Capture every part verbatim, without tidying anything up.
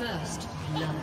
First blood.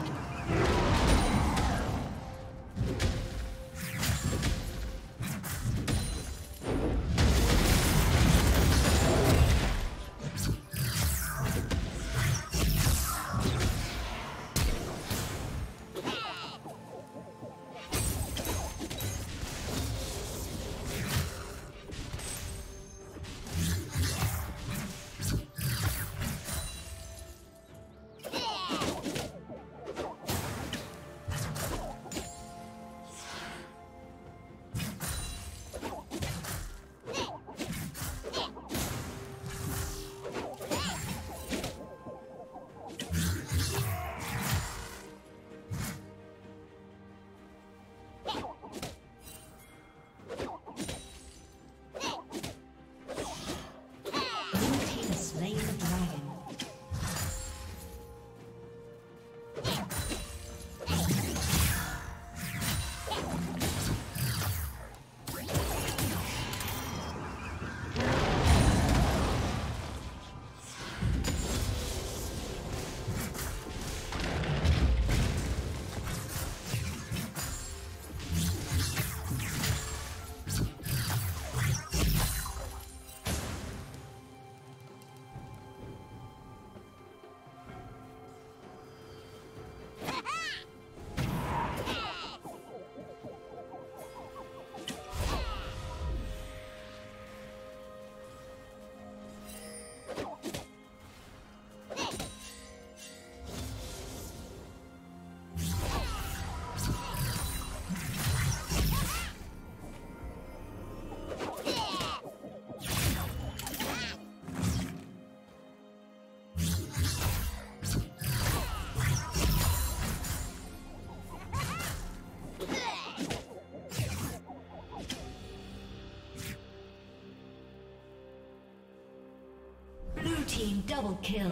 Team double kill.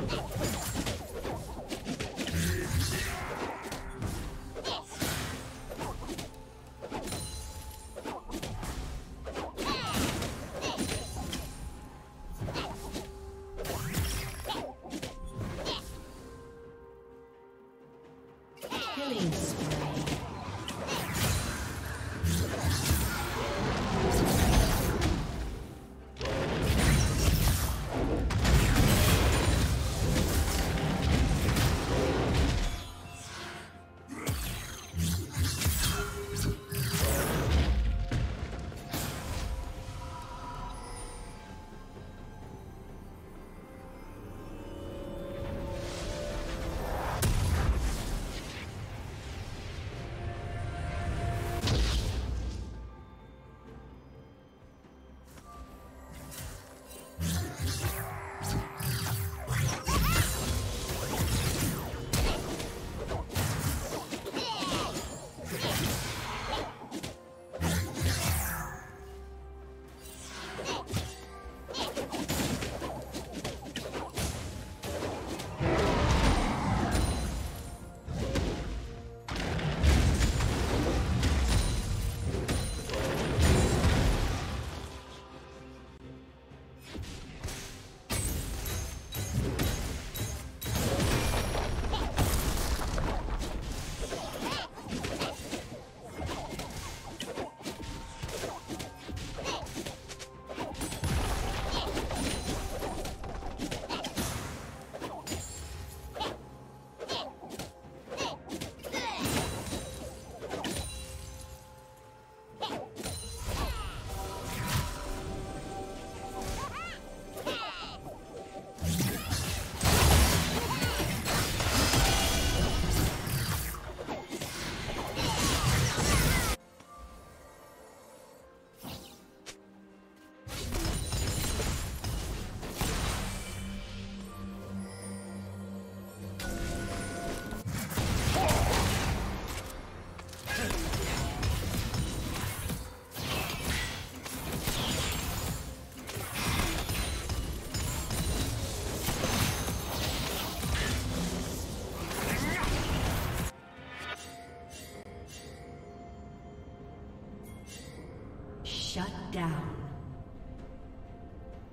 Shut down.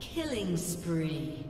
Killing spree.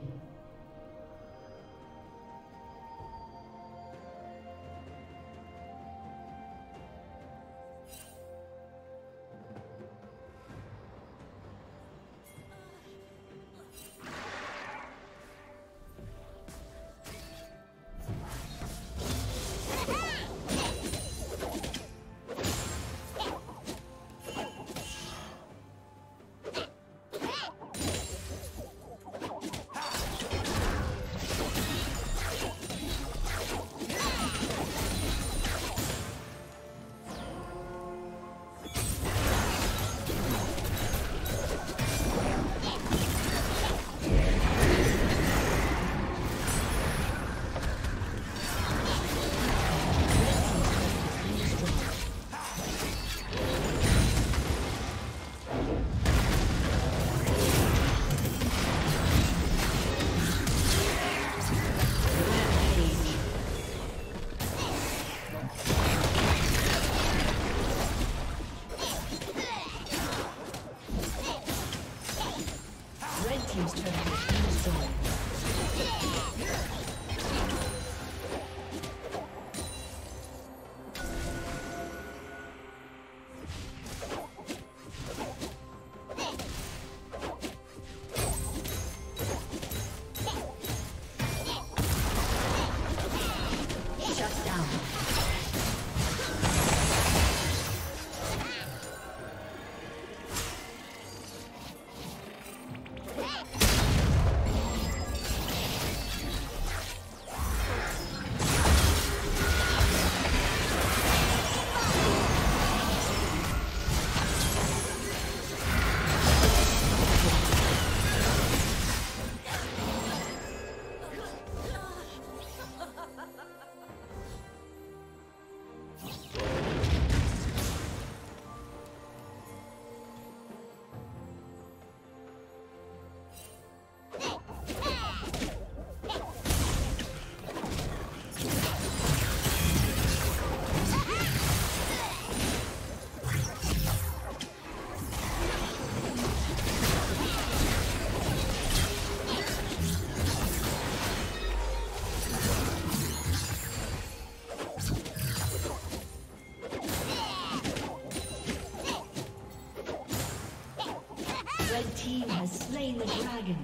team has slain the dragon.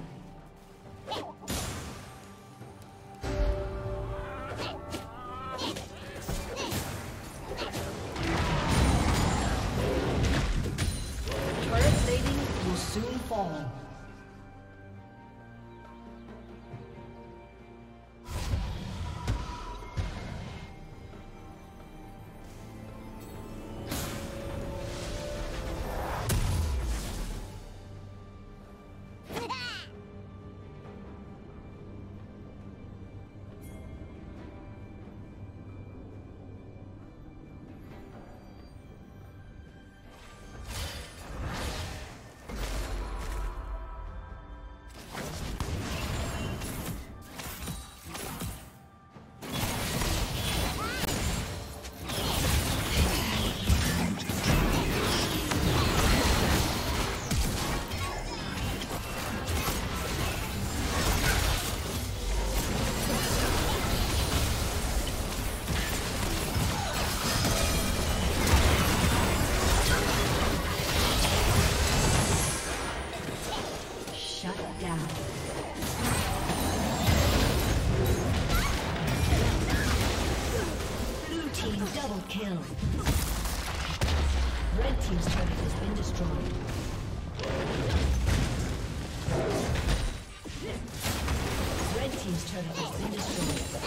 Turret plating will soon fall. Kill. Red team's turret has been destroyed. Red team's turret has been destroyed.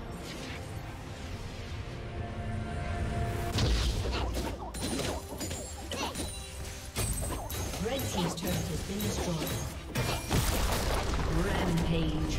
Red team's turret has been destroyed. Rampage.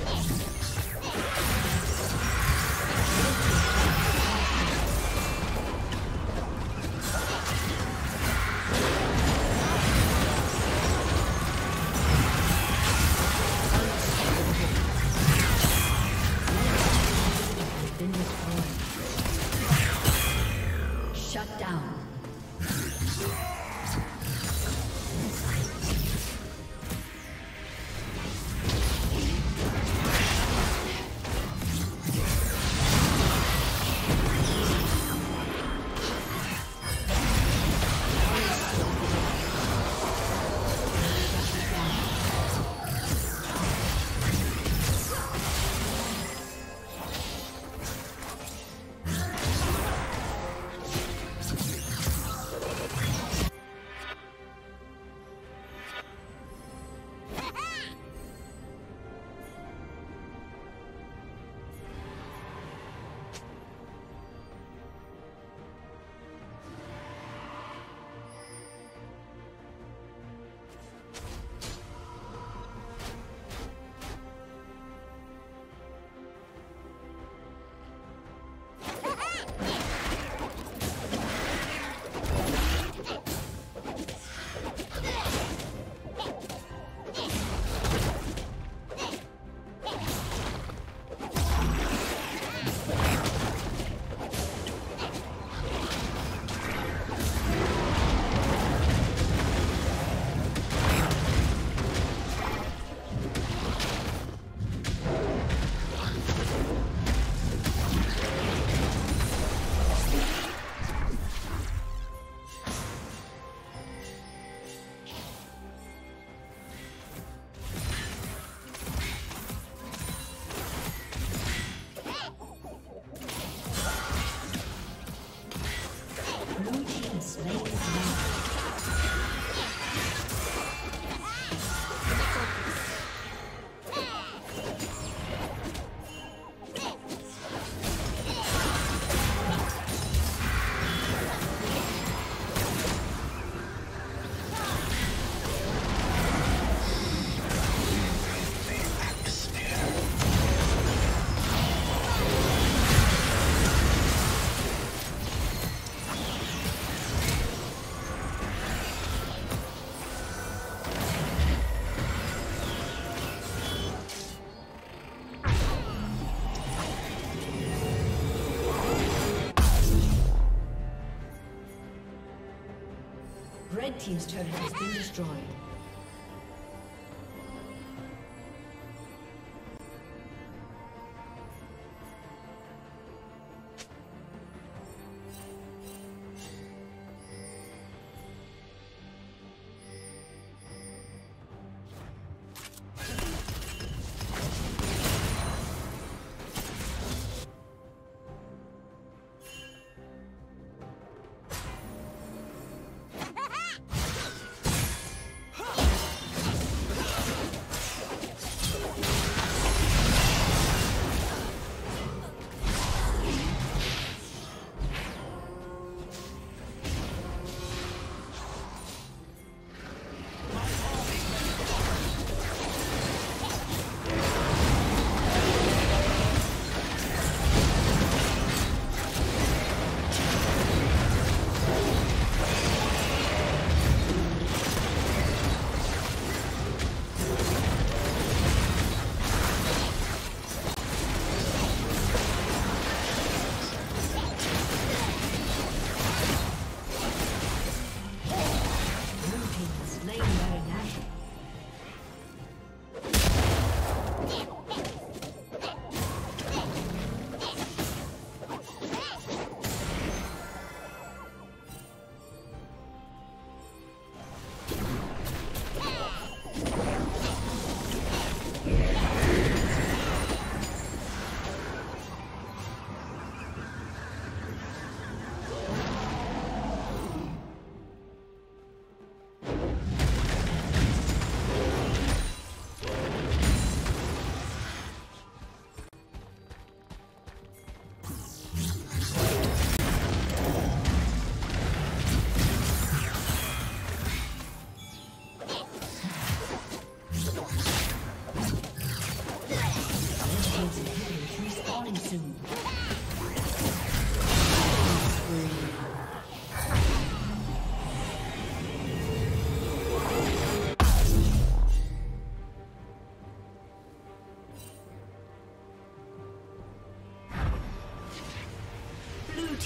team's turret has been destroyed.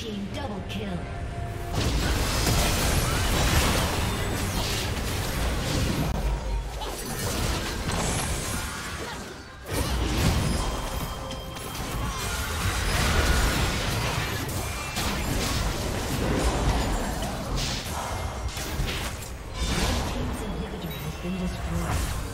Team double kill. Your team's inhibitor has been destroyed.